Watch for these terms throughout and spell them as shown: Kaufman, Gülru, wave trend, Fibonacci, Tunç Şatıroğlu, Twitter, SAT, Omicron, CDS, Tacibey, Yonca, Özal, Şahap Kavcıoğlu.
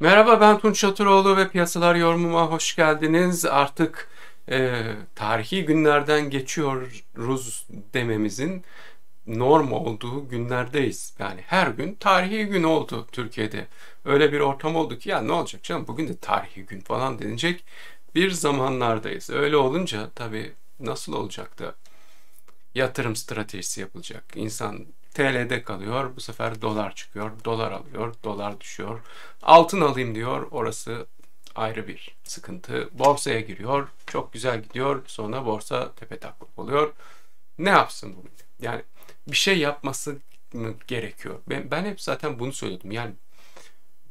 Merhaba, ben Tunç Şatıroğlu ve piyasalar yorumuma hoş geldiniz. Artık tarihi günlerden geçiyoruz dememizin norm olduğu günlerdeyiz. Yani her gün tarihi gün oldu Türkiye'de. Öyle bir ortam oldu ki ya ne olacak canım, bugün de tarihi gün falan denilecek bir zamanlardayız. Öyle olunca tabii nasıl olacak da yatırım stratejisi yapılacak. İnsan TL'de kalıyor, bu sefer dolar çıkıyor, dolar alıyor, dolar düşüyor. Altın alayım diyor, orası ayrı bir sıkıntı. Borsaya giriyor, çok güzel gidiyor, sonra borsa tepetaklak oluyor. Ne yapsın bugün? Yani bir şey yapması gerekiyor. Ben hep zaten bunu söyledim. Yani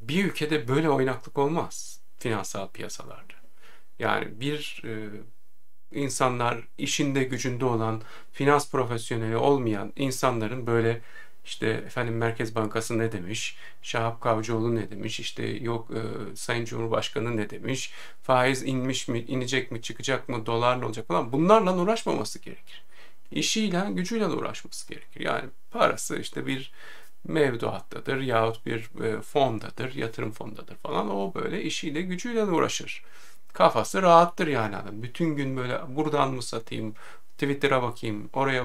bir ülkede böyle oynaklık olmaz finansal piyasalarda. Yani bir insanlar, işinde gücünde olan, finans profesyoneli olmayan insanların böyle işte efendim Merkez Bankası ne demiş, Şahap Kavcıoğlu ne demiş, işte yok Sayın Cumhurbaşkanı ne demiş, faiz inmiş mi, inecek mi, çıkacak mı, dolar ne olacak falan, bunlarla uğraşmaması gerekir. İşiyle, gücüyle uğraşması gerekir. Yani parası işte bir mevduattadır yahut bir fondadır, yatırım fondadır falan, o böyle işiyle, gücüyle uğraşır. Kafası rahattır yani adam. Bütün gün böyle buradan mı satayım, Twitter'a bakayım, oraya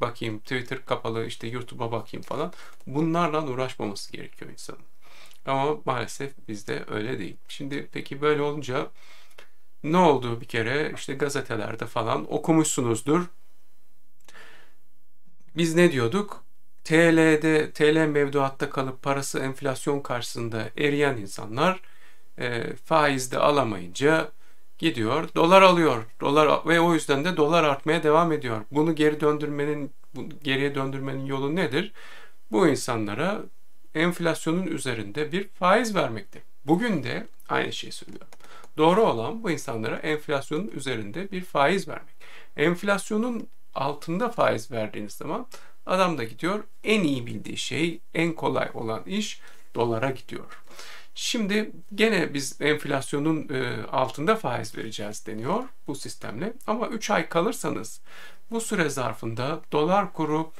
bakayım, Twitter kapalı, işte YouTube'a bakayım falan. Bunlarla uğraşmaması gerekiyor insanın. Ama maalesef bizde öyle değil. Şimdi peki böyle olunca ne oldu bir kere? İşte gazetelerde falan okumuşsunuzdur. Biz ne diyorduk? TL'de, TL mevduatta kalıp parası enflasyon karşısında eriyen insanlar faiz de alamayınca gidiyor, dolar alıyor, dolar ve o yüzden de dolar artmaya devam ediyor. Bunu geriye döndürmenin yolu nedir? Bu insanlara enflasyonun üzerinde bir faiz vermektir. Bugün de aynı şeyi söylüyorum. Doğru olan bu insanlara enflasyonun üzerinde bir faiz vermek. Enflasyonun altında faiz verdiğiniz zaman adam da gidiyor, en iyi bildiği şey, en kolay olan iş dolara gidiyor. Şimdi gene biz enflasyonun altında faiz vereceğiz deniyor bu sistemle. Ama 3 ay kalırsanız, bu süre zarfında dolar kuru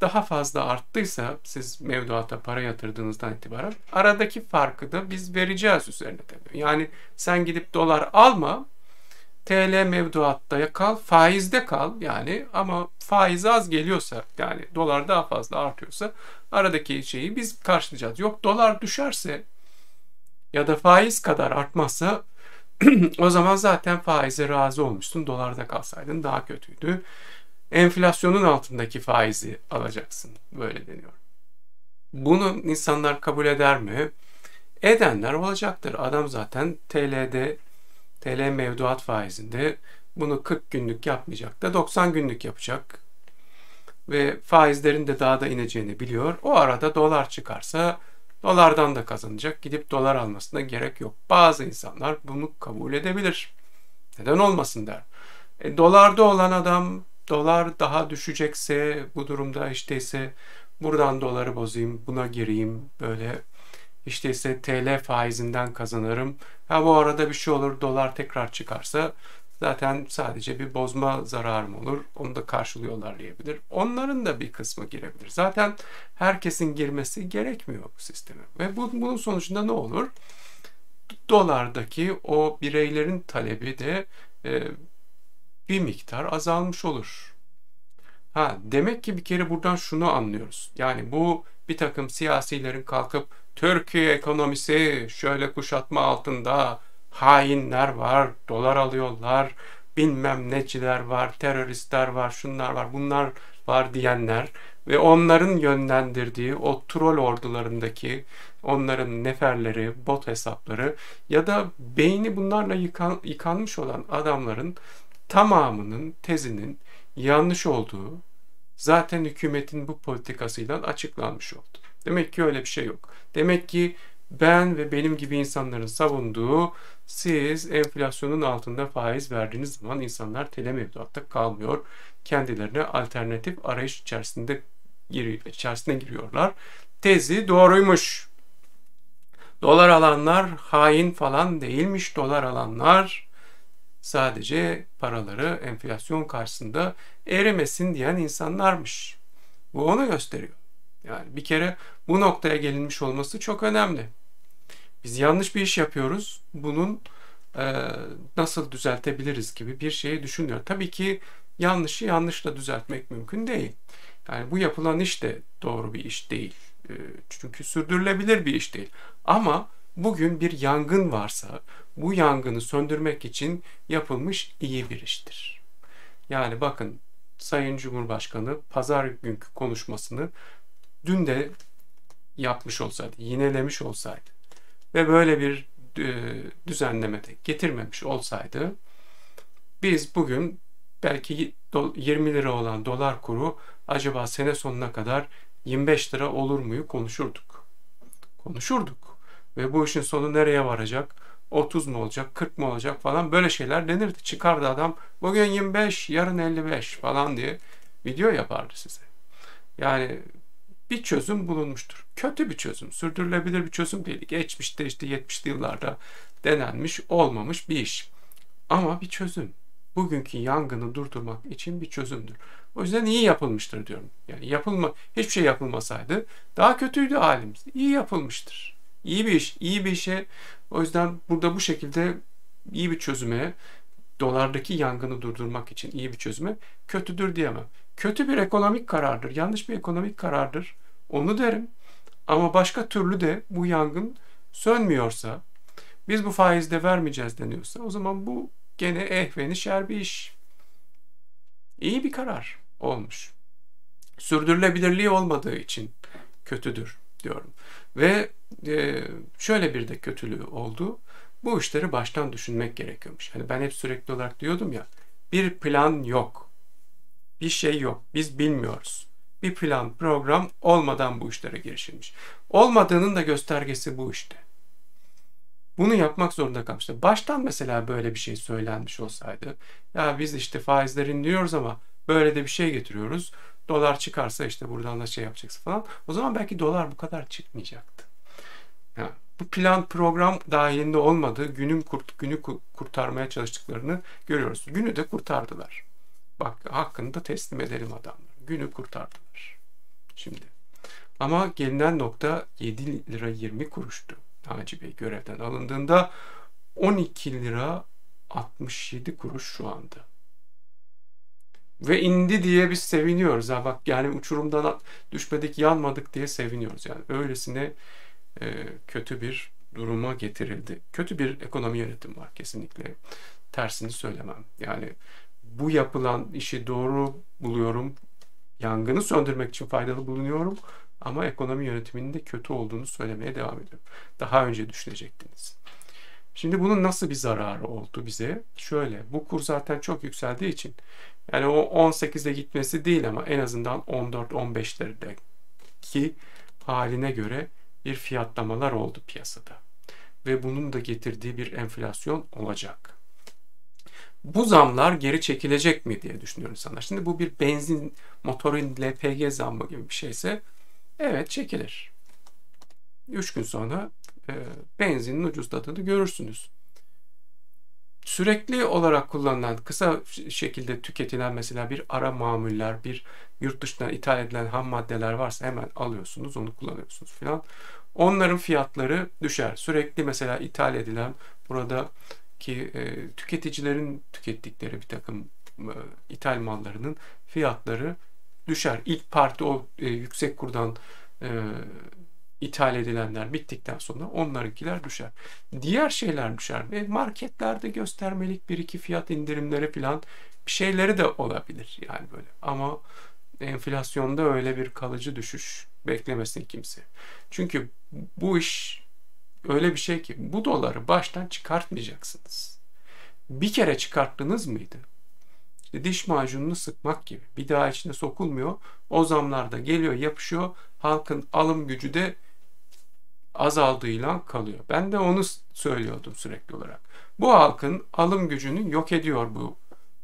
daha fazla arttıysa, siz mevduata para yatırdığınızdan itibaren aradaki farkı da biz vereceğiz üzerine deniyor. Yani sen gidip dolar alma, TL mevduatta kal, faizde kal yani, ama faiz az geliyorsa, yani dolar daha fazla artıyorsa aradaki şeyi biz karşılayacağız. Yok dolar düşerse ya da faiz kadar artmazsa o zaman zaten faize razı olmuştun. Dolarda kalsaydın daha kötüydü. Enflasyonun altındaki faizi alacaksın. Böyle deniyor. Bunu insanlar kabul eder mi? Edenler olacaktır. Adam zaten TL'de, TL mevduat faizinde bunu 40 günlük yapmayacak da 90 günlük yapacak. Ve faizlerin de daha da ineceğini biliyor. O arada dolar çıkarsa dolardan da kazanacak. Gidip dolar almasına gerek yok. Bazı insanlar bunu kabul edebilir. Neden olmasın der. Dolarda olan adam, dolar daha düşecekse, bu durumda işteyse buradan doları bozayım, buna gireyim, böyle işteyse TL faizinden kazanırım. Ha bu arada bir şey olur, dolar tekrar çıkarsa zaten sadece bir bozma zararım olur, onu da karşılıyorlar diyebilir. Onların da bir kısmı girebilir. Zaten herkesin girmesi gerekmiyor bu sisteme. Ve bunun sonucunda ne olur? Dolardaki o bireylerin talebi de bir miktar azalmış olur. Ha, demek ki bir kere buradan şunu anlıyoruz. Yani bu bir takım siyasilerin kalkıp Türkiye ekonomisi şöyle kuşatma altında, hainler var, dolar alıyorlar, bilmem neciler var, teröristler var, şunlar var, bunlar var diyenler ve onların yönlendirdiği o troll ordularındaki onların neferleri, bot hesapları ya da beyni bunlarla yıkanmış olan adamların tamamının tezinin yanlış olduğu zaten hükümetin bu politikasıyla açıklanmış oldu. Demek ki öyle bir şey yok. Demek ki ben ve benim gibi insanların savunduğu, siz enflasyonun altında faiz verdiğiniz zaman insanlar TL mevduatta kalmıyor. Kendilerine alternatif arayış içerisine giriyorlar. Tezi doğruymuş. Dolar alanlar hain falan değilmiş. Dolar alanlar sadece paraları enflasyon karşısında erimesin diyen insanlarmış. Bu onu gösteriyor. Yani bir kere bu noktaya gelinmiş olması çok önemli. Biz yanlış bir iş yapıyoruz. Bunun nasıl düzeltebiliriz gibi bir şeyi düşünüyor. Tabii ki yanlışı yanlışla düzeltmek mümkün değil. Yani bu yapılan iş de doğru bir iş değil. Çünkü sürdürülebilir bir iş değil. Ama bugün bir yangın varsa bu yangını söndürmek için yapılmış iyi bir iştir. Yani bakın Sayın Cumhurbaşkanı pazar günkü konuşmasını dün de yapmış olsaydı, yinelemiş olsaydı ve böyle bir düzenleme de getirmemiş olsaydı biz bugün belki 20 lira olan dolar kuru acaba sene sonuna kadar 25 lira olur muyu konuşurduk. Konuşurduk. Ve bu işin sonu nereye varacak? 30 mu olacak? 40 mu olacak falan böyle şeyler denirdi. Çıkardı adam bugün 25, yarın 55 falan diye video yapardı size. Yani bir çözüm bulunmuştur. Kötü bir çözüm, sürdürülebilir bir çözüm değil. Geçmişte işte 70'li yıllarda denenmiş, olmamış bir iş. Ama bir çözüm. Bugünkü yangını durdurmak için bir çözümdür. O yüzden iyi yapılmıştır diyorum. Yani hiçbir şey yapılmasaydı daha kötüydü halimiz. İyi yapılmıştır. İyi bir iş, iyi bir işe. O yüzden burada bu şekilde iyi bir çözüme, dolardaki yangını durdurmak için iyi bir çözüme kötüdür diyemem. Kötü bir ekonomik karardır, yanlış bir ekonomik karardır. Onu derim. Ama başka türlü de bu yangın sönmüyorsa, biz bu faizde vermeyeceğiz deniyorsa o zaman bu gene ehveni şer bir iş. İyi bir karar olmuş. Sürdürülebilirliği olmadığı için kötüdür diyorum. Ve şöyle bir de kötülüğü oldu. Bu işleri baştan düşünmek gerekiyormuş. Hani ben hep sürekli olarak diyordum ya, bir plan yok. Bir şey yok. Biz bilmiyoruz. Bir plan, program olmadan bu işlere girişilmiş. Olmadığının da göstergesi bu işte. Bunu yapmak zorunda kalmıştı. Baştan mesela böyle bir şey söylenmiş olsaydı, ya biz işte faizleri inliyoruz ama böyle de bir şey getiriyoruz. Dolar çıkarsa işte buradan da şey yapacaksın falan. O zaman belki dolar bu kadar çıkmayacaktı. Yani bu plan program dahilinde olmadığı günü kurtarmaya çalıştıklarını görüyoruz. Günü de kurtardılar. Bak hakkını da teslim edelim adamlar. Günü kurtardılar. Şimdi. Ama gelinen nokta 7 lira 20 kuruştu. Tacibey görevden alındığında 12 lira 67 kuruş şu anda. Ve indi diye biz seviniyoruz. Ha bak yani uçurumdan düşmedik, yanmadık diye seviniyoruz. Yani öylesine kötü bir duruma getirildi. Kötü bir ekonomi yönetimi var kesinlikle. Tersini söylemem. Yani bu yapılan işi doğru buluyorum. Yangını söndürmek için faydalı bulunuyorum. Ama ekonomi yönetiminin de kötü olduğunu söylemeye devam ediyorum. Daha önce düşünecektiniz. Şimdi bunun nasıl bir zararı oldu bize? Şöyle, bu kur zaten çok yükseldiği için yani o 18'e gitmesi değil ama en azından 14-15'lerdeki haline göre bir fiyatlamalar oldu piyasada. Ve bunun da getirdiği bir enflasyon olacak. Bu zamlar geri çekilecek mi diye düşünüyorum insanlar. Şimdi bu bir benzin motorun LPG zammı gibi bir şeyse evet çekilir. 3 gün sonra benzinin ucuzladığını görürsünüz. Sürekli olarak kullanılan, kısa şekilde tüketilen mesela bir ara mamuller, bir yurt dışından ithal edilen ham maddeler varsa hemen alıyorsunuz, onu kullanıyorsunuz filan. Onların fiyatları düşer. Sürekli mesela ithal edilen, buradaki tüketicilerin tükettikleri bir takım ithal mallarının fiyatları düşer. İlk parti o yüksek kurdan ithal edilenler bittikten sonra onlarınkiler düşer. Diğer şeyler düşer. Ve marketlerde göstermelik bir iki fiyat indirimleri falan bir şeyleri de olabilir. Yani böyle. Ama enflasyonda öyle bir kalıcı düşüş beklemesin kimse. Çünkü bu iş öyle bir şey ki bu doları baştan çıkartmayacaksınız. Bir kere çıkarttınız mıydı? İşte diş macununu sıkmak gibi. Bir daha içine sokulmuyor. O zamlar da geliyor, yapışıyor. Halkın alım gücü de azaldığıyla kalıyor. Ben de onu söylüyordum sürekli olarak. Bu halkın alım gücünü yok ediyor bu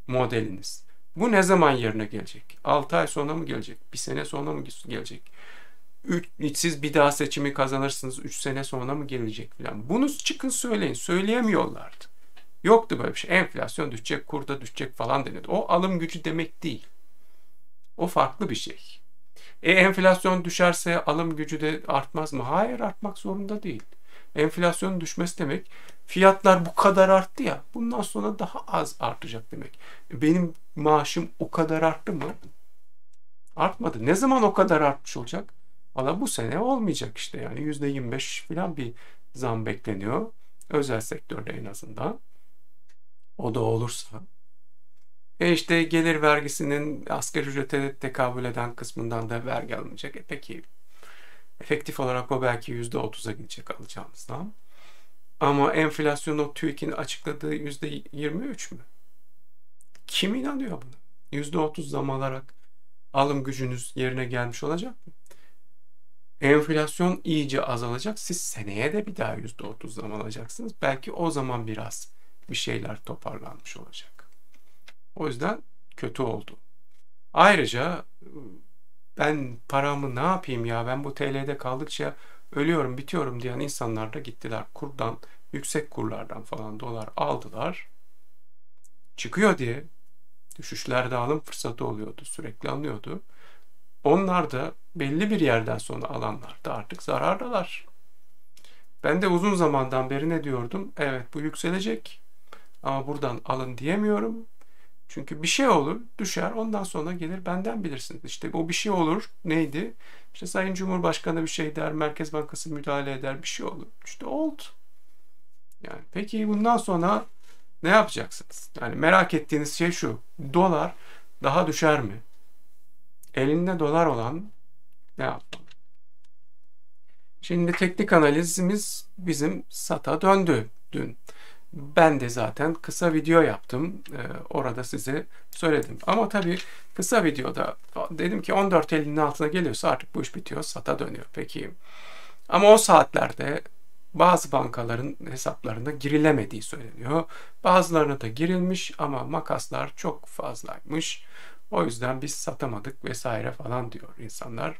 modeliniz. Bu ne zaman yerine gelecek? 6 ay sonra mı gelecek? 1 sene sonra mı gelecek? Siz bir daha seçimi kazanırsınız. 3 sene sonra mı gelecek falan. Bunu çıkın söyleyin. Söyleyemiyorlardı. Yoktu böyle bir şey. Enflasyon düşecek, kurda düşecek falan deniyordu. O alım gücü demek değil. O farklı bir şey. Enflasyon düşerse alım gücü de artmaz mı? Hayır, artmak zorunda değil. Enflasyonun düşmesi demek, fiyatlar bu kadar arttı ya, bundan sonra daha az artacak demek. Benim maaşım o kadar arttı mı? Artmadı. Ne zaman o kadar artmış olacak? Valla bu sene olmayacak işte, yani %25 falan bir zam bekleniyor. Özel sektörde en azından. O da olursa. İşte gelir vergisinin asgari ücrete tekabül eden kısmından da vergi alınacak. Peki efektif olarak o belki %30'a gidecek alacağımızdan. Ama enflasyon o TÜİK'in açıkladığı %23 mü? Kim inanıyor buna? %30 zam alarak alım gücünüz yerine gelmiş olacak mı? Enflasyon iyice azalacak. Siz seneye de bir daha %30 zam alacaksınız. Belki o zaman biraz bir şeyler toparlanmış olacak. O yüzden kötü oldu. Ayrıca ben paramı ne yapayım ya, ben bu TL'de kaldıkça ölüyorum bitiyorum diyen insanlar da gittiler. Kurdan, yüksek kurlardan falan dolar aldılar. Çıkıyor diye düşüşlerde alım fırsatı oluyordu. Sürekli alınıyordu. Onlar da belli bir yerden sonra alanlar da artık zarardalar. Ben de uzun zamandan beri ne diyordum? Evet, bu yükselecek ama buradan alın diyemiyorum. Çünkü bir şey olur, düşer, ondan sonra gelir, benden bilirsiniz. İşte o bir şey olur neydi? İşte Sayın Cumhurbaşkanı bir şey der, Merkez Bankası müdahale eder, bir şey olur. İşte oldu. Yani peki bundan sonra ne yapacaksınız? Yani merak ettiğiniz şey şu: dolar daha düşer mi? Elinde dolar olan ne yapmalı? Şimdi teknik analizimiz bizim SAT'a döndü dün. Ben de zaten kısa video yaptım. Orada size söyledim. Ama tabii kısa videoda dedim ki 14.50'nin altına geliyorsa artık bu iş bitiyor. SAT'a dönüyor. Peki. Ama o saatlerde bazı bankaların hesaplarına girilemediği söyleniyor. Bazılarına da girilmiş ama makaslar çok fazlaymış. O yüzden biz satamadık vesaire falan diyor insanlar.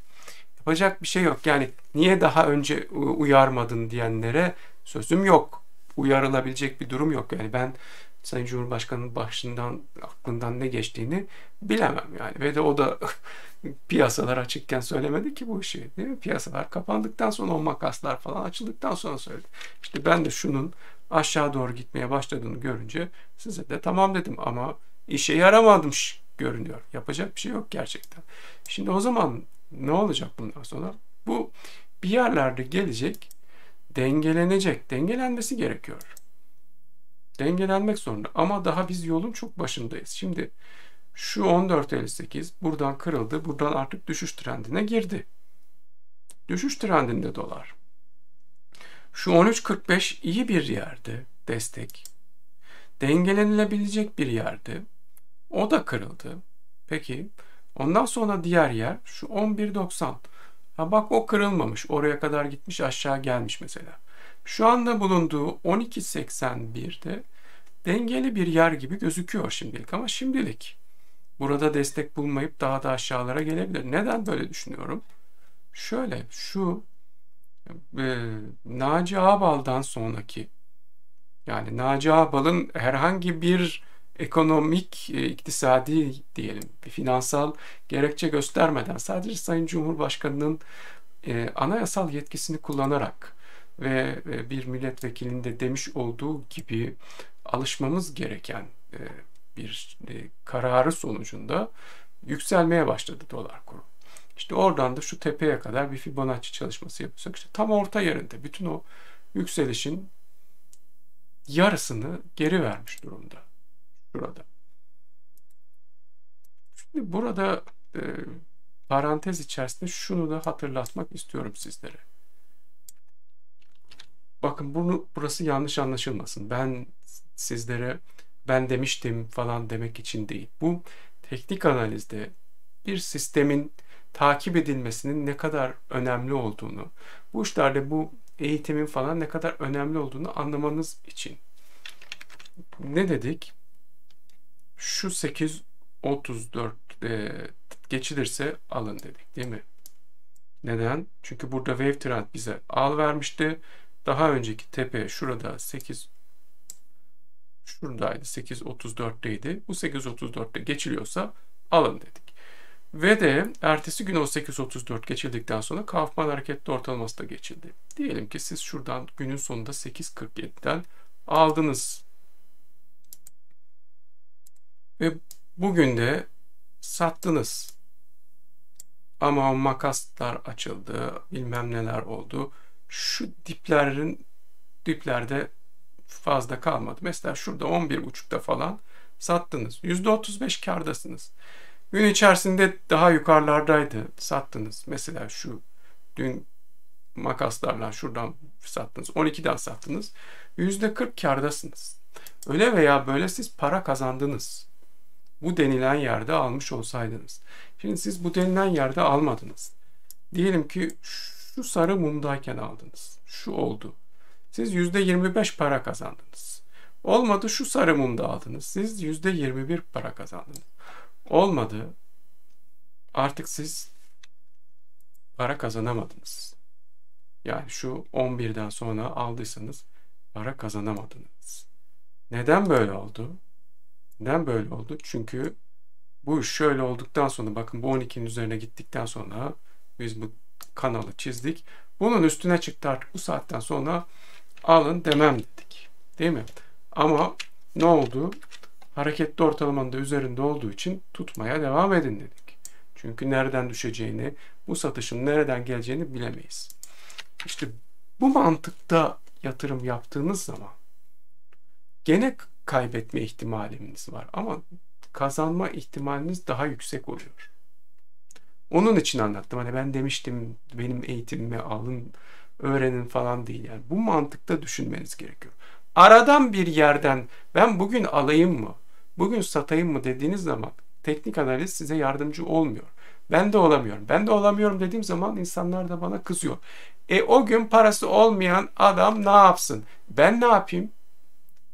Yapacak bir şey yok. Yani niye daha önce uyarmadın diyenlere sözüm yok. Uyarılabilecek bir durum yok. Yani ben Sayın Cumhurbaşkanı'nın başından, aklından ne geçtiğini bilemem yani. Ve de o da piyasalar açıkken söylemedi ki bu işi. Değil mi? Piyasalar kapandıktan sonra, o makaslar falan açıldıktan sonra söyledi. İşte ben de şunun aşağı doğru gitmeye başladığını görünce size de tamam dedim ama işe yaramamış görünüyor. Yapacak bir şey yok gerçekten. Şimdi o zaman ne olacak bundan sonra? Bu bir yerlerde gelecek, dengelenecek. Dengelenmesi gerekiyor. Dengelenmek zorunda. Ama daha biz yolun çok başındayız. Şimdi şu 14.58 buradan kırıldı. Buradan artık düşüş trendine girdi. Düşüş trendinde dolar. Şu 13.45 iyi bir yerde destek. Dengelenilebilecek bir yerde. O da kırıldı. Peki ondan sonra diğer yer şu 11.90. Ha bak, o kırılmamış. Oraya kadar gitmiş, aşağı gelmiş mesela. Şu anda bulunduğu 12.81'de dengeli bir yer gibi gözüküyor şimdilik, ama şimdilik burada destek bulmayıp daha da aşağılara gelebilir. Neden böyle düşünüyorum? Şöyle şu Naci Ağbal'dan sonraki, yani Naci Ağbal'ın herhangi bir ekonomik, iktisadi diyelim, bir finansal gerekçe göstermeden, sadece Sayın Cumhurbaşkanı'nın anayasal yetkisini kullanarak ve bir milletvekilinin de demiş olduğu gibi alışmamız gereken bir kararı sonucunda yükselmeye başladı dolar kuru. İşte oradan da şu tepeye kadar bir Fibonacci çalışması yapıyorsak, işte tam orta yerinde bütün o yükselişin yarısını geri vermiş durumda. Burada. Şimdi burada parantez içerisinde şunu da hatırlatmak istiyorum sizlere. Bakın burası yanlış anlaşılmasın. Ben sizlere ben demiştim falan demek için değil. Bu teknik analizde bir sistemin takip edilmesinin ne kadar önemli olduğunu, bu işlerde bu eğitimin falan ne kadar önemli olduğunu anlamanız için. Ne dedik? Şu 8.34 geçilirse alın dedik, değil mi? Neden? Çünkü burada wave trend bize al vermişti. Daha önceki tepe şurada 8, şuradaydı, 8.34'teydi. Bu 8.34'te geçiliyorsa alın dedik. Ve de ertesi gün 18.34 geçildikten sonra Kaufman hareketli ortalaması da geçildi. Diyelim ki siz şuradan günün sonunda 8.47'den aldınız. Ve bugün de sattınız. Ama makaslar açıldı, bilmem neler oldu. Şu diplerde fazla kalmadı. Mesela şurada 11.30'da falan sattınız. %35 kârdasınız. Gün içerisinde daha yukarılardaydı, sattınız. Mesela şu dün makaslarla şuradan sattınız. 12'den sattınız. %40 kârdasınız. Öyle veya böyle siz para kazandınız. Bu denilen yerde almış olsaydınız. Şimdi siz bu denilen yerde almadınız. Diyelim ki şu sarı mumdayken aldınız. Şu oldu. Siz %25 para kazandınız. Olmadı, şu sarı mumda aldınız. Siz %21 para kazandınız. Olmadı. Artık siz para kazanamadınız. Yani şu 11'den sonra aldıysanız para kazanamadınız. Neden böyle oldu? Neden böyle oldu? Çünkü bu iş şöyle olduktan sonra, bakın bu 12'nin üzerine gittikten sonra biz bu kanalı çizdik. Bunun üstüne çıktı, artık bu saatten sonra alın demem dedik. Değil mi? Ama ne oldu? Hareketli ortalamanın da üzerinde olduğu için tutmaya devam edin dedik. Çünkü nereden düşeceğini, bu satışın nereden geleceğini bilemeyiz. İşte bu mantıkta yatırım yaptığınız zaman gene kaybetme ihtimaliniz var ama kazanma ihtimaliniz daha yüksek oluyor. Onun için anlattım. Hani ben demiştim benim eğitimimi alın, öğrenin falan değil. Yani bu mantıkta düşünmeniz gerekiyor. Aradan bir yerden ben bugün alayım mı, bugün satayım mı dediğiniz zaman teknik analiz size yardımcı olmuyor. Ben de olamıyorum. Ben de olamıyorum dediğim zaman insanlar da bana kızıyor. O gün parası olmayan adam ne yapsın? Ben ne yapayım?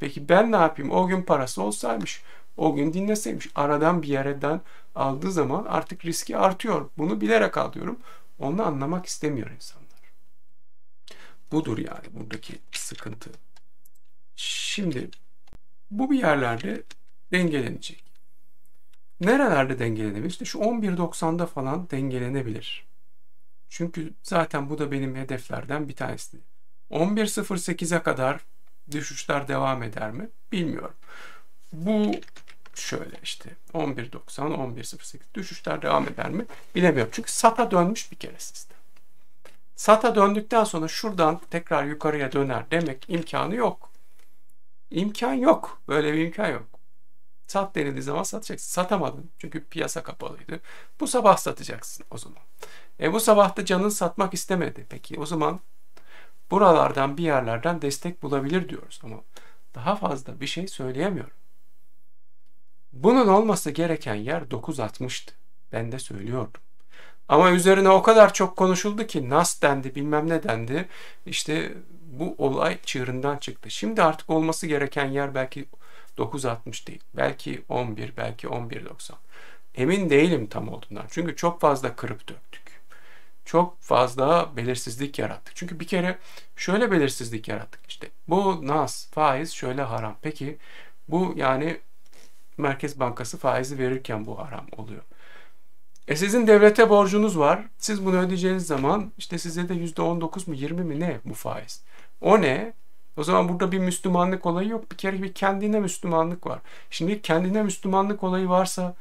Peki ben ne yapayım? O gün parası olsaymış, o gün dinleseymiş. Aradan bir yerden aldığı zaman artık riski artıyor. Bunu bilerek alıyorum. Onu anlamak istemiyor insanlar. Budur yani buradaki sıkıntı. Şimdi bu bir yerlerde dengelenecek. Nerelerde dengelenebilir? İşte şu 11.90'da falan dengelenebilir. Çünkü zaten bu da benim hedeflerden bir tanesi. 11.08'e kadar düşüşler devam eder mi? Bilmiyorum. Bu şöyle işte 11.90, 11.08 düşüşler devam eder mi? Bilemiyorum. Çünkü SAT'a dönmüş bir kere sistem. SAT'a döndükten sonra şuradan tekrar yukarıya döner demek imkanı yok. İmkan yok. Böyle bir imkan yok. Sat denildiği zaman satacaksın. Satamadın. Çünkü piyasa kapalıydı. Bu sabah satacaksın o zaman. Bu sabah da canın satmak istemedi. Peki o zaman buralardan bir yerlerden destek bulabilir diyoruz. Ama daha fazla bir şey söyleyemiyorum. Bunun olması gereken yer 9.60'tı. Ben de söylüyordum. Ama üzerine o kadar çok konuşuldu ki nas dendi, bilmem ne dendi. İşte bu olay çığırından çıktı. Şimdi artık olması gereken yer belki 9.60 değil. Belki 11, belki 11.90. Emin değilim tam olduğundan. Çünkü çok fazla kırıp döktük. Çok fazla belirsizlik yarattık. Çünkü bir kere şöyle belirsizlik yarattık. İşte bu nas, faiz şöyle haram. Peki bu yani Merkez Bankası faizi verirken bu haram oluyor. Sizin devlete borcunuz var. Siz bunu ödeyeceğiniz zaman işte size de %19 mu 20 mi ne bu faiz? O ne? O zaman burada bir Müslümanlık olayı yok. Bir kere bir kendine Müslümanlık var. Şimdi kendine Müslümanlık olayı varsa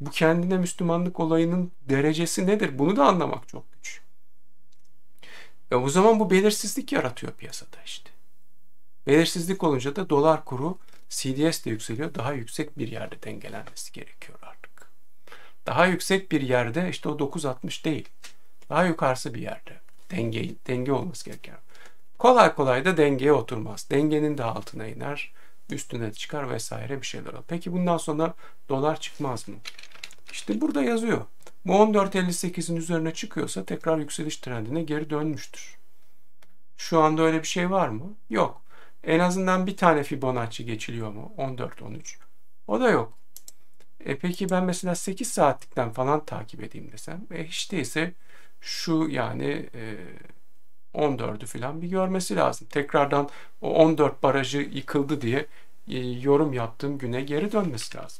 bu kendine Müslümanlık olayının derecesi nedir? Bunu da anlamak çok güç. O zaman bu belirsizlik yaratıyor piyasada işte. Belirsizlik olunca da dolar kuru CDS de yükseliyor. Daha yüksek bir yerde dengelenmesi gerekiyor artık. Daha yüksek bir yerde işte o 9.60 değil. Daha yukarısı bir yerde. Denge olması gerekiyor. Kolay kolay da dengeye oturmaz. Dengenin de altına iner, üstüne çıkar vesaire bir şeyler olur. Peki bundan sonra dolar çıkmaz mı? İşte burada yazıyor. Bu 14.58'in üzerine çıkıyorsa tekrar yükseliş trendine geri dönmüştür. Şu anda öyle bir şey var mı? Yok. En azından bir tane Fibonacci geçiliyor mu? 14-13. O da yok. Peki ben mesela 8 saatlikten falan takip edeyim desem. Hiç değilse şu yani 14'ü falan bir görmesi lazım. Tekrardan o 14 barajı yıkıldı diye yorum yaptığım güne geri dönmesi lazım.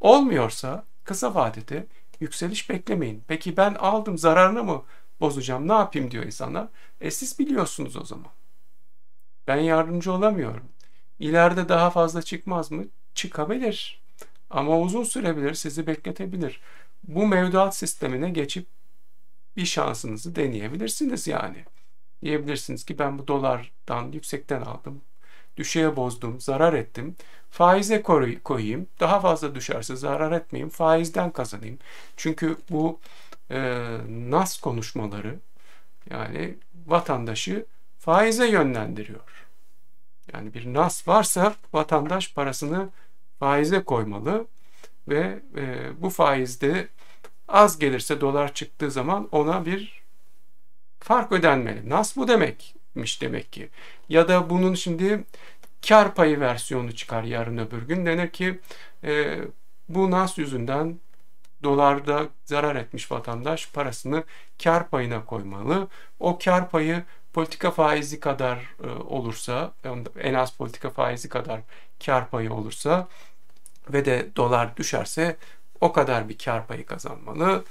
Olmuyorsa kısa vadede yükseliş beklemeyin. Peki ben aldım, zararını mı bozacağım, ne yapayım diyor insanlar. Siz biliyorsunuz o zaman. Ben yardımcı olamıyorum. İleride daha fazla çıkmaz mı? Çıkabilir. Ama uzun sürebilir, sizi bekletebilir. Bu mevduat sistemine geçip bir şansınızı deneyebilirsiniz yani. Diyebilirsiniz ki ben bu dolardan yüksekten aldım, düşeye bozdum, zarar ettim. Faize koyayım, daha fazla düşerse zarar etmeyeyim, faizden kazanayım. Çünkü bu nas konuşmaları yani vatandaşı faize yönlendiriyor. Yani bir nas varsa vatandaş parasını faize koymalı ve bu faizde az gelirse dolar çıktığı zaman ona bir fark ödenmeli. Nas bu demekmiş demek ki. Ya da bunun şimdi kar payı versiyonu çıkar yarın öbür gün. Denir ki bu nas yüzünden dolarda zarar etmiş vatandaş parasını kar payına koymalı. O kar payı politika faizi kadar olursa, en az politika faizi kadar kar payı olursa ve de dolar düşerse o kadar bir kar payı kazanmalı.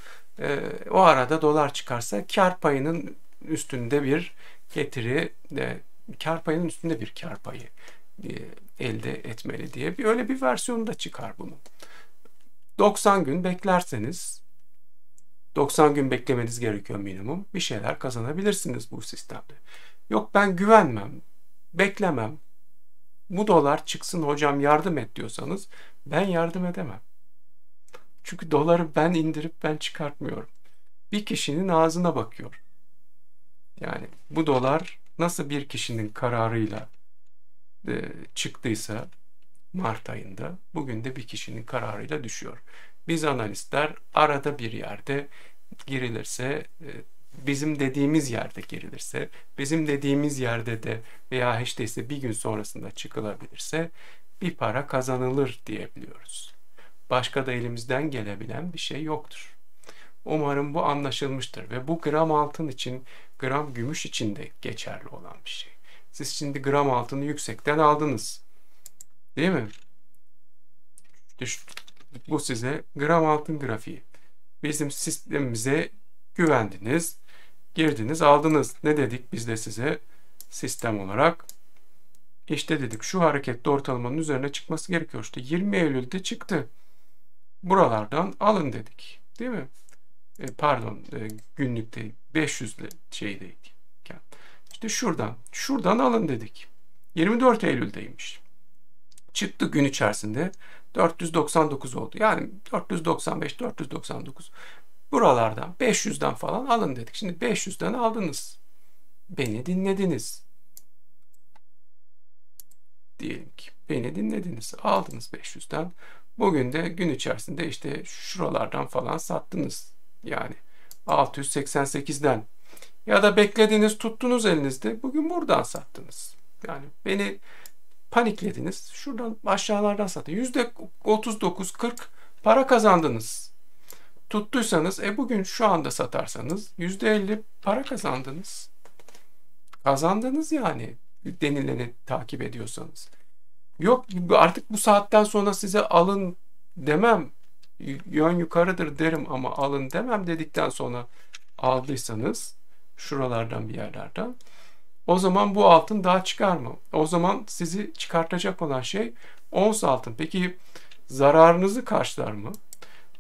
O arada dolar çıkarsa kar payının üstünde bir getiri, kar payının üstünde bir kar payı elde etmeli diye öyle bir versiyonu da çıkar bunun. 90 gün beklerseniz, 90 gün beklemeniz gerekiyor minimum, bir şeyler kazanabilirsiniz bu sistemde. Yok ben güvenmem, beklemem, bu dolar çıksın hocam yardım et diyorsanız ben yardım edemem. Çünkü doları ben indirip ben çıkartmıyorum. Bir kişinin ağzına bakıyor. Yani bu dolar nasıl bir kişinin kararıyla çıktıysa Mart ayında, bugün de bir kişinin kararıyla düşüyor. Biz analistler arada bir yerde girilirse, bizim dediğimiz yerde girilirse, bizim dediğimiz yerde de veya hiç değilse bir gün sonrasında çıkılabilirse bir para kazanılır diyebiliyoruz. Başka da elimizden gelebilen bir şey yoktur. Umarım bu anlaşılmıştır ve bu gram altın için, gram gümüş için de geçerli olan bir şey. Siz şimdi gram altını yüksekten aldınız. Değil mi? Bu size gram altın grafiği. Bizim sistemimize güvendiniz, girdiniz, aldınız. Ne dedik biz de size sistem olarak? İşte dedik şu harekette ortalamanın üzerine çıkması gerekiyor. İşte 20 Eylül'de çıktı. Buralardan alın dedik. Değil mi? Günlükte 500'le şeydeyken. İşte şuradan alın dedik. 24 Eylül'deymiş. Çıktı gün içerisinde 499 oldu. Yani 495, 499 buralardan 500'den falan alın dedik. Şimdi 500'den aldınız. Beni dinlediniz. Diyelim ki beni dinlediniz. Aldınız 500'den. Bugün de gün içerisinde işte şuralardan falan sattınız. Yani 688'den. Ya da beklediniz, tuttunuz elinizde. Bugün buradan sattınız. Yani beni paniklediniz. Şuradan aşağılardan satın. %39-40 para kazandınız. Tuttuysanız bugün şu anda satarsanız %50 para kazandınız. Kazandınız yani denileni takip ediyorsanız. Yok artık bu saatten sonra size alın demem. Yön yukarıdır derim ama alın demem dedikten sonra aldıysanız şuralardan bir yerlerden, o zaman bu altın daha çıkar mı? O zaman sizi çıkartacak olan şey ons altın. Peki zararınızı karşılar mı?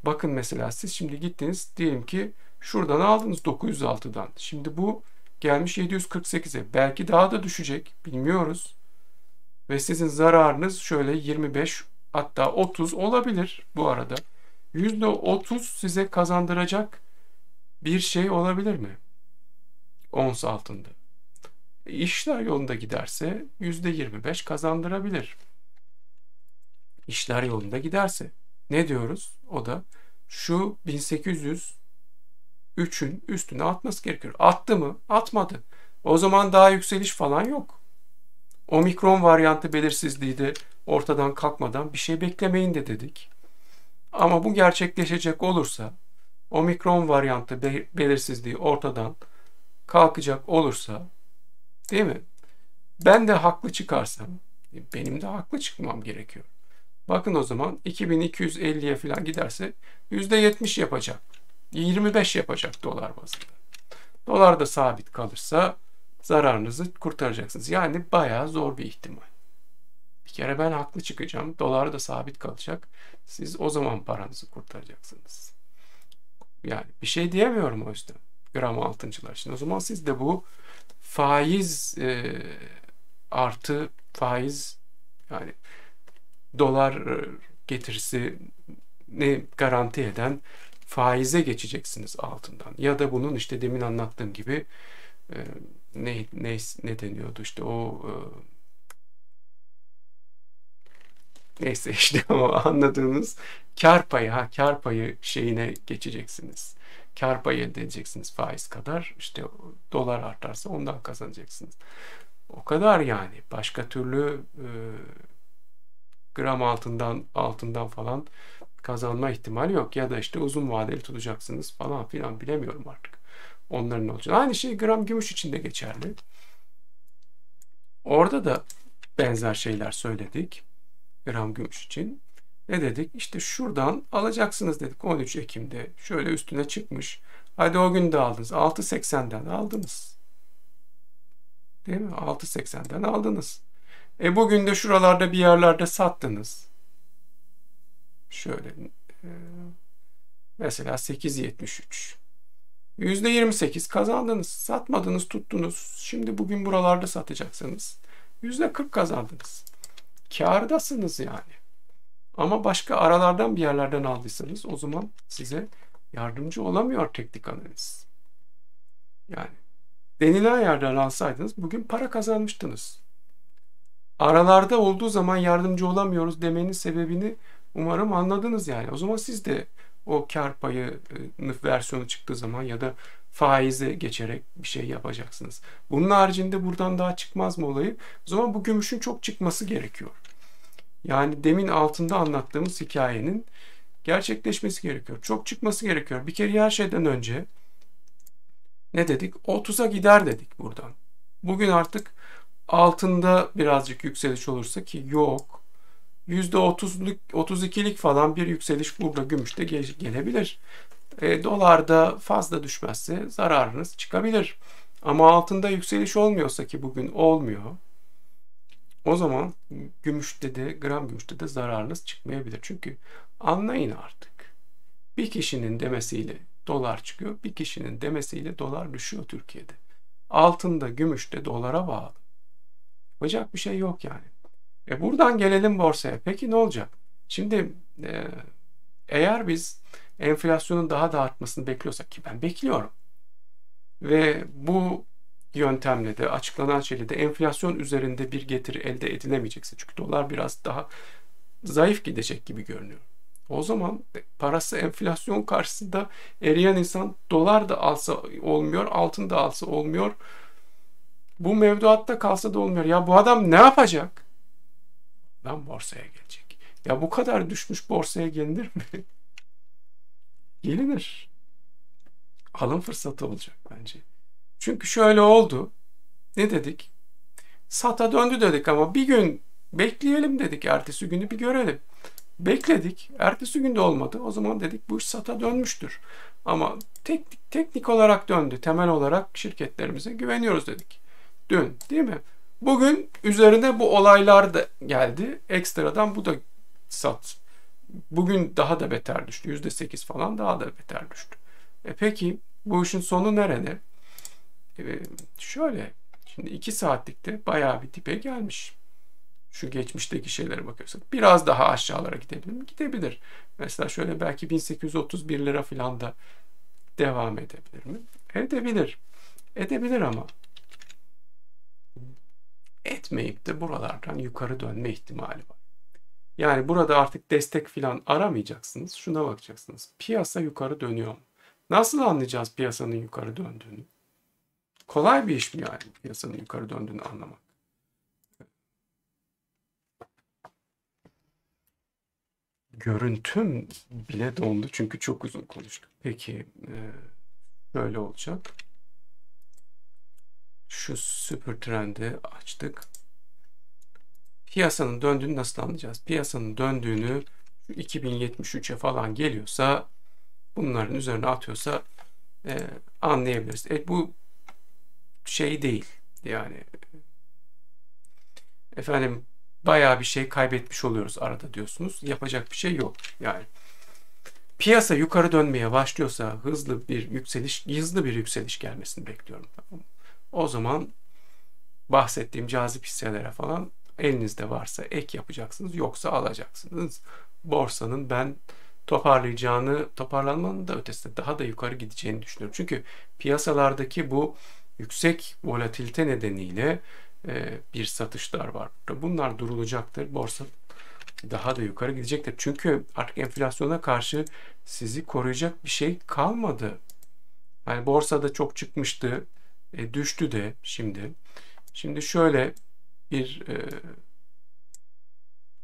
Bakın mesela siz şimdi gittiniz diyelim ki şuradan aldınız 906'dan. Şimdi bu gelmiş 748'e. Belki daha da düşecek. Bilmiyoruz. Ve sizin zararınız şöyle 25 hatta 30 olabilir bu arada. %30 size kazandıracak bir şey olabilir mi? Ons altında. İşler yolunda giderse %25 kazandırabilir. İşler yolunda giderse. Ne diyoruz? O da şu 1803'ün üstüne atması gerekiyor. Attı mı? Atmadı. O zaman daha yükseliş falan yok. Omicron varyantı belirsizliği de ortadan kalkmadan bir şey beklemeyin de dedik. Ama bu gerçekleşecek olursa, Omicron varyantı belirsizliği ortadan kalkacak olursa, değil mi? Ben de haklı çıkarsam, benim de haklı çıkmam gerekiyor. Bakın o zaman 2250'ye falan giderse %70 yapacak. 25 yapacak dolar bazında. Dolar da sabit kalırsa zararınızı kurtaracaksınız. Yani bayağı zor bir ihtimal. Bir kere ben haklı çıkacağım. Dolar da sabit kalacak. Siz o zaman paranızı kurtaracaksınız. Yani bir şey diyemiyorum o yüzden. Gram altıncılar için. O zaman siz de bu faiz artı faiz, yani dolar getirisini garanti eden faize geçeceksiniz altından. Ya da bunun işte demin anlattığım gibi ne deniyordu işte o neyse işte ama anladığınız kar payı şeyine geçeceksiniz. Kar payı elde edeceksiniz faiz kadar. İşte dolar artarsa ondan kazanacaksınız. O kadar yani. Başka türlü gram altından falan kazanma ihtimali yok. Ya da işte uzun vadeli tutacaksınız falan filan, bilemiyorum artık onların ne olacağını. Aynı şey gram gümüş için de geçerli. Orada da benzer şeyler söyledik. Gram gümüş için. Ne dedik? İşte şuradan alacaksınız dedik 13 Ekim'de. Şöyle üstüne çıkmış. Hadi o gün de aldınız. 6.80'den aldınız. Değil mi? 6.80'den aldınız. Bugün de şuralarda bir yerlerde sattınız. Şöyle. Mesela 8.73. %28 kazandınız. Satmadınız, tuttunuz. Şimdi bugün buralarda satacaksınız. %40 kazandınız. Kârdasınız yani. Ama başka aralardan bir yerlerden aldıysanız o zaman size yardımcı olamıyor teknik analiz. Yani denilen yerden alsaydınız bugün para kazanmıştınız. Aralarda olduğu zaman yardımcı olamıyoruz demenin sebebini umarım anladınız yani. O zaman siz de o kar payı versiyonu çıktığı zaman ya da faize geçerek bir şey yapacaksınız. Bunun haricinde buradan daha çıkmaz mı olayı? O zaman bu gümüşün çok çıkması gerekiyor. Yani demin altında anlattığımız hikayenin gerçekleşmesi gerekiyor. Çok çıkması gerekiyor. Bir kere her şeyden önce ne dedik? 30'a gider dedik buradan. Bugün artık altında birazcık yükseliş olursa ki yok. %30'luk, 32'lik falan bir yükseliş burada gümüşte gelebilir. Dolarda fazla düşmezse zararınız çıkabilir. Ama altında yükseliş olmuyorsa ki bugün olmuyor. O zaman gümüşte de, gram gümüşte de zararınız çıkmayabilir. Çünkü anlayın artık. Bir kişinin demesiyle dolar çıkıyor. Bir kişinin demesiyle dolar düşüyor Türkiye'de. Altında, gümüşte dolara bağlı. Yapacak bir şey yok yani. Buradan gelelim borsaya. Peki ne olacak? Şimdi eğer biz enflasyonun daha da artmasını bekliyorsak, ki ben bekliyorum. Ve bu yöntemle de açıklanan şeyle de enflasyon üzerinde bir getiri elde edilemeyecekse, çünkü dolar biraz daha zayıf gidecek gibi görünüyor. O zaman parası enflasyon karşısında eriyen insan dolar da alsa olmuyor, altın da alsa olmuyor. Bu mevduatta kalsa da olmuyor. Ya bu adam ne yapacak? Adam borsaya gelecek. Ya bu kadar düşmüş borsaya gelinir mi? Gelinir. Alım fırsatı olacak bence. Çünkü şöyle oldu. Ne dedik? SAT'a döndü dedik ama bir gün bekleyelim dedik. Ertesi günü bir görelim. Bekledik. Ertesi gün de olmadı. O zaman dedik bu iş SAT'a dönmüştür. Ama teknik olarak döndü. Temel olarak şirketlerimize güveniyoruz dedik. Dün değil mi? Bugün üzerine bu olaylar da geldi. Ekstradan bu da SAT. Bugün daha da beter düştü. %8 falan daha da beter düştü. Peki bu işin sonu nerede? Şöyle, şimdi 2 saatlikte bayağı bir dibe gelmiş. Şu geçmişteki şeylere bakıyorsak biraz daha aşağılara gidebilir mi? Gidebilir. Mesela şöyle belki 1831 lira falan da devam edebilir mi? Edebilir. Edebilir ama etmeyip de buralardan yukarı dönme ihtimali var. Yani burada artık destek falan aramayacaksınız. Şuna bakacaksınız. Piyasa yukarı dönüyor mu? Nasıl anlayacağız piyasanın yukarı döndüğünü? Kolay bir iş mi yani piyasanın yukarı döndüğünü anlamak? Görüntüm bile dondu çünkü çok uzun konuştuk. Peki böyle olacak. Şu süper trendi açtık. piyasanın döndüğünü nasıl anlayacağız? Piyasanın döndüğünü 2073'e falan geliyorsa, bunların üzerine atıyorsa anlayabiliriz. Bu şey değil. Yani efendim bayağı bir şey kaybetmiş oluyoruz arada diyorsunuz. Yapacak bir şey yok. Yani piyasa yukarı dönmeye başlıyorsa hızlı bir yükseliş gelmesini bekliyorum. Tamam. O zaman bahsettiğim cazip hisselere falan elinizde varsa ek yapacaksınız, yoksa alacaksınız. Borsanın ben toparlanmanın da ötesinde daha da yukarı gideceğini düşünüyorum. Çünkü piyasalardaki bu yüksek volatilite nedeniyle bir satışlar var. Bunlar durulacaktır. Borsa daha da yukarı gidecektir. Çünkü artık enflasyona karşı sizi koruyacak bir şey kalmadı. Yani borsada çok çıkmıştı, düştü de şimdi. Şimdi şöyle bir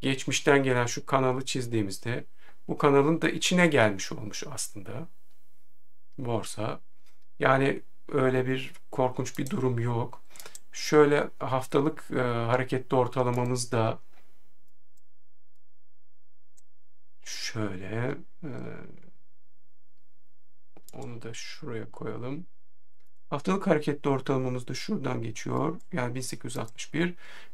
geçmişten gelen şu kanalı çizdiğimizde, bu kanalın da içine gelmiş olmuş aslında borsa. Yani öyle bir korkunç bir durum yok. Şöyle haftalık hareketli ortalamamız da şöyle, onu da şuraya koyalım. Haftalık hareketli ortalamamız da şuradan geçiyor. Yani 1861.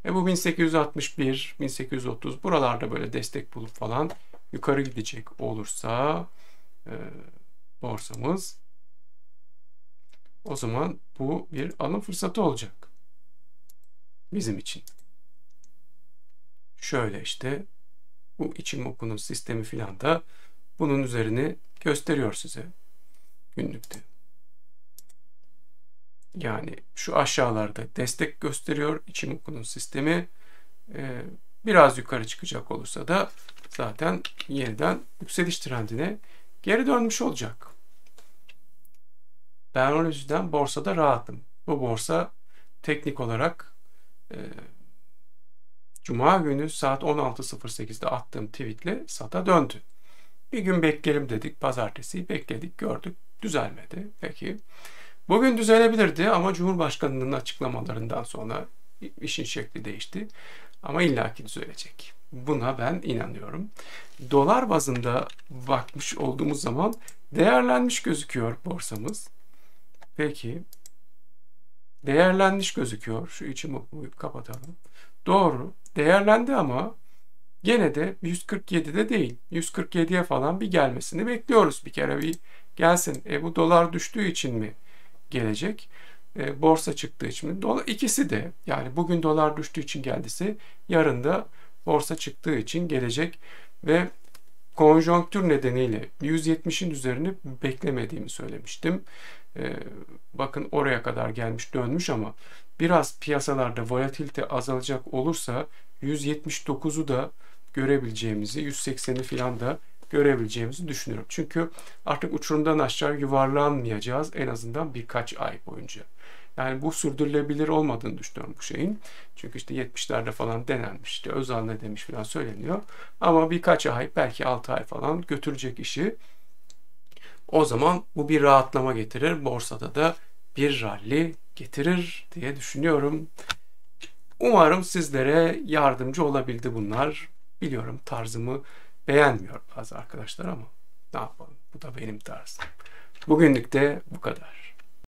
Bu 1861, 1830 buralarda böyle destek bulup falan yukarı gidecek olursa borsamız, o zaman bu bir alım fırsatı olacak bizim için. Şöyle işte bu Ichimoku'nun sistemi filan da bunun üzerini gösteriyor size günlükte. Yani şu aşağılarda destek gösteriyor Ichimoku'nun sistemi. Biraz yukarı çıkacak olursa da zaten yeniden yükseliş trendine geri dönmüş olacak. Ben o yüzden borsada rahatım. Bu borsa teknik olarak Cuma günü saat 16.08'de attığım tweetle SAT'a döndü. Bir gün bekleyelim dedik. Pazartesi bekledik, gördük. Düzelmedi. Peki. Bugün düzelebilirdi ama Cumhurbaşkanı'nın açıklamalarından sonra işin şekli değişti. Ama illaki düzelecek. Buna ben inanıyorum. Dolar bazında bakmış olduğumuz zaman değerlenmiş gözüküyor borsamız. Peki. Değerlenmiş gözüküyor. Şu içimi kapatalım. Doğru. Değerlendi ama gene de 147'de değil. 147'ye falan bir gelmesini bekliyoruz. Bir kere bir gelsin. Bu dolar düştüğü için mi gelecek? Borsa çıktığı için mi? İkisi de. Yani bugün dolar düştüğü için geldiyse yarın da borsa çıktığı için gelecek ve konjonktür nedeniyle 170'in üzerini beklemediğimi söylemiştim. Bakın oraya kadar gelmiş dönmüş ama biraz piyasalarda volatilite azalacak olursa 179'u da görebileceğimizi, 180'i falan da görebileceğimizi düşünüyorum. Çünkü artık uçurumdan aşağı yuvarlanmayacağız en azından birkaç ay boyunca. Yani bu sürdürülebilir olmadığını düşünüyorum bu şeyin. Çünkü işte 70'lerde falan denenmiş, işte Özal ne demiş falan söyleniyor. Ama birkaç ay, belki 6 ay falan götürecek işi. O zaman bu bir rahatlama getirir. Borsada da bir ralli getirir diye düşünüyorum. Umarım sizlere yardımcı olabildi bunlar. Biliyorum tarzımı beğenmiyor bazı arkadaşlar ama ne yapalım, bu da benim tarzım. Bugünlük de bu kadar.